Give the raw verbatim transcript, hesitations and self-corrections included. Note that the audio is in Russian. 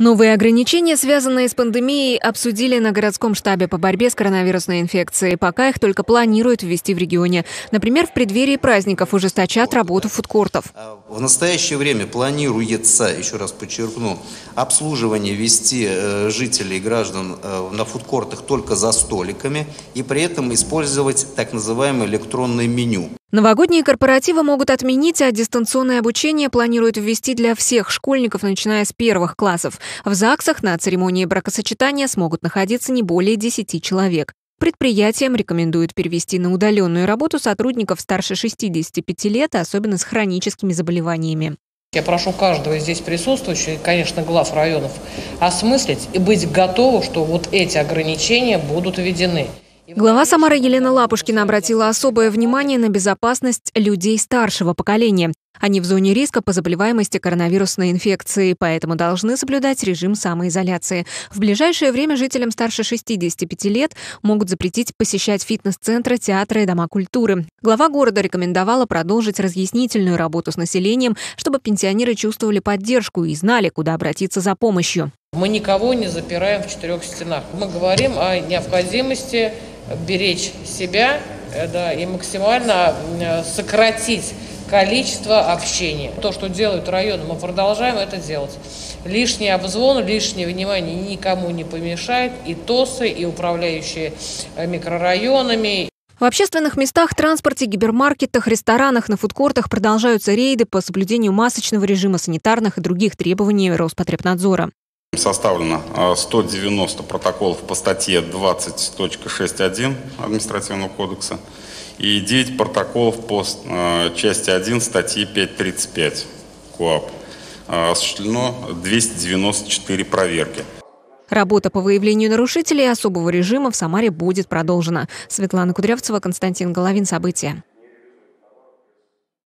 Новые ограничения, связанные с пандемией, обсудили на городском штабе по борьбе с коронавирусной инфекцией. Пока их только планируют ввести в регионе. Например, в преддверии праздников ужесточат работу фудкортов. В настоящее время планируется, еще раз подчеркну, обслуживание вести жителей и граждан на фудкортах только за столиками и при этом использовать так называемое электронное меню. Новогодние корпоративы могут отменить, а дистанционное обучение планируют ввести для всех школьников, начиная с первых классов. В ЗАГСах на церемонии бракосочетания смогут находиться не более десяти человек. Предприятиям рекомендуют перевести на удаленную работу сотрудников старше шестидесяти пяти лет, особенно с хроническими заболеваниями. Я прошу каждого из здесь присутствующего, и, конечно, глав районов, осмыслить и быть готовым, что вот эти ограничения будут введены. Глава Самары Елена Лапушкина обратила особое внимание на безопасность людей старшего поколения. Они в зоне риска по заболеваемости коронавирусной инфекцией, поэтому должны соблюдать режим самоизоляции. В ближайшее время жителям старше шестидесяти пяти лет могут запретить посещать фитнес-центры, театры и дома культуры. Глава города рекомендовала продолжить разъяснительную работу с населением, чтобы пенсионеры чувствовали поддержку и знали, куда обратиться за помощью. Мы никого не запираем в четырех стенах. Мы говорим о необходимости беречь себя, да, и максимально сократить количество общения. То, что делают районы, мы продолжаем это делать. Лишний обзвон, лишнее внимание никому не помешает. И ТОСы, и управляющие микрорайонами. В общественных местах, транспорте, гипермаркетах, ресторанах, на фудкортах продолжаются рейды по соблюдению масочного режима, санитарных и других требований Роспотребнадзора. Составлено сто девяносто протоколов по статье двадцать точка шесть точка один административного кодекса и девять протоколов по части один статьи пять точка тридцать пять КОАП. Осуществлено двести девяносто четыре проверки. Работа по выявлению нарушителей особого режима в Самаре будет продолжена. Светлана Кудрявцева, Константин Головин. События.